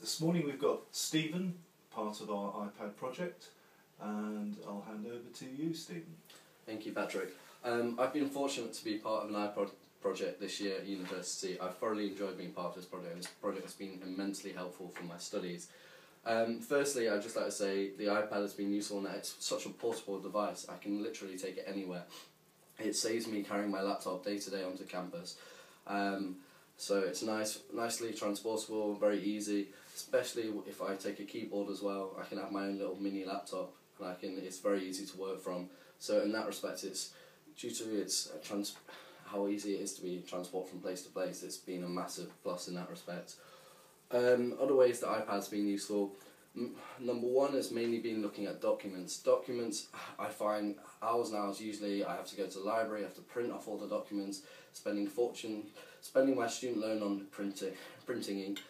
This morning we've got Stephen, part of our iPad project, and I'll hand over to you, Stephen. Thank you, Patrick. I've been fortunate to be part of an iPad project this year at university. I've thoroughly enjoyed being part of this project, and this project has been immensely helpful for my studies. Firstly, I'd just like to say the iPad has been useful in that it's such a portable device. I can literally take it anywhere. It saves me carrying my laptop day to day onto campus. So it's nicely transportable, very easy, especially if I take a keyboard as well. I can have my own little mini laptop, and it's very easy to work from. So in that respect, it's due to its how easy it is to be transported from place to place. It's been a massive plus in that respect. Other ways that iPad's been useful, number one has mainly been looking at documents. Documents, I find hours and hours, usually I have to go to the library, I have to print off all the documents, spending my student loan on printing ink.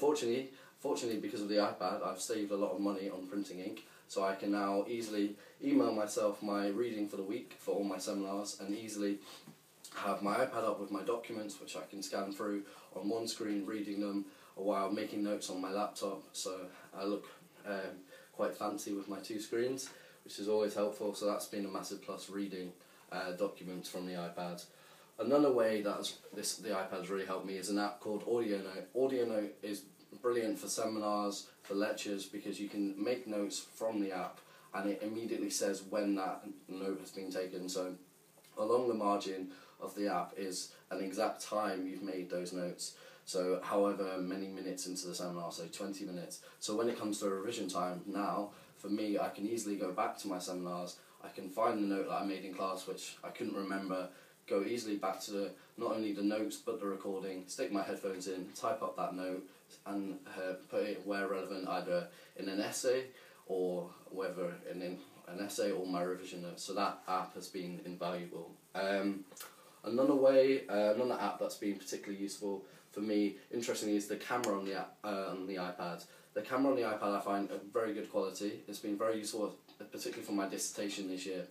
Fortunately, because of the iPad, I've saved a lot of money on printing ink, so I can now easily email myself my reading for the week for all my seminars, and easily have my iPad up with my documents, which I can scan through on one screen, reading them, while making notes on my laptop, so I look quite fancy with my two screens, which is always helpful. So that's been a massive plus, reading documents from the iPad. Another way that the iPad's really helped me is an app called AudioNote. AudioNote is brilliant for seminars, for lectures, because you can make notes from the app and it immediately says when that note has been taken. So along the margin of the app is an exact time you've made those notes. So however many minutes into the seminar, so 20 minutes. So when it comes to revision time now, for me, I can easily go back to my seminars, I can find the note that I made in class which I couldn't remember, go easily back to not only the notes but the recording, stick my headphones in, type up that note and put it where relevant, either in an essay or my revision notes. So that app has been invaluable. Another app that's been particularly useful for me, interestingly, is the camera on the iPad. The camera on the iPad I find of very good quality. It's been very useful, particularly for my dissertation this year.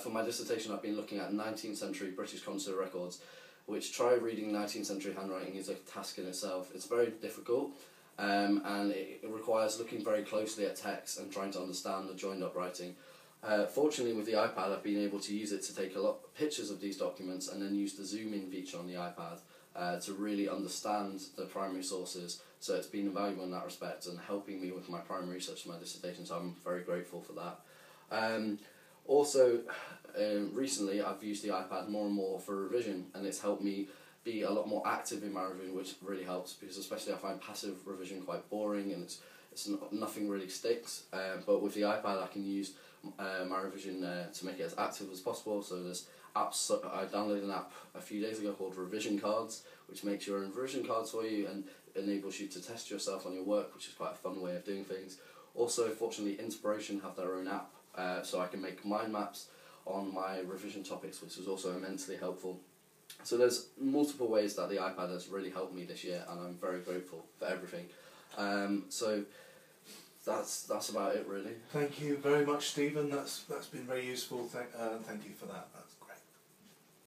For my dissertation, I've been looking at 19th century British consular records, which try reading 19th century handwriting is a task in itself. It's very difficult, and it requires looking very closely at text and trying to understand the joined up writing. Fortunately, with the iPad, I've been able to use it to take a lot of pictures of these documents and then use the zoom in feature on the iPad to really understand the primary sources. So it's been invaluable in that respect and helping me with my primary research for my dissertation, so I'm very grateful for that. Recently, I've used the iPad more and more for revision, and it's helped me be a lot more active in my revision, which really helps, because especially I find passive revision quite boring and nothing really sticks, but with the iPad I can use my revision to make it as active as possible. So there's apps. I downloaded an app a few days ago called Revision Cards, which makes your own revision cards for you and enables you to test yourself on your work, which is quite a fun way of doing things. Also, fortunately, Inspiration have their own app, so I can make mind maps on my revision topics, which was also immensely helpful. So there's multiple ways that the iPad has really helped me this year, and I'm very grateful for everything. That's about it, really. Thank you very much, Stephen. That's been very useful. Thank you for that. That's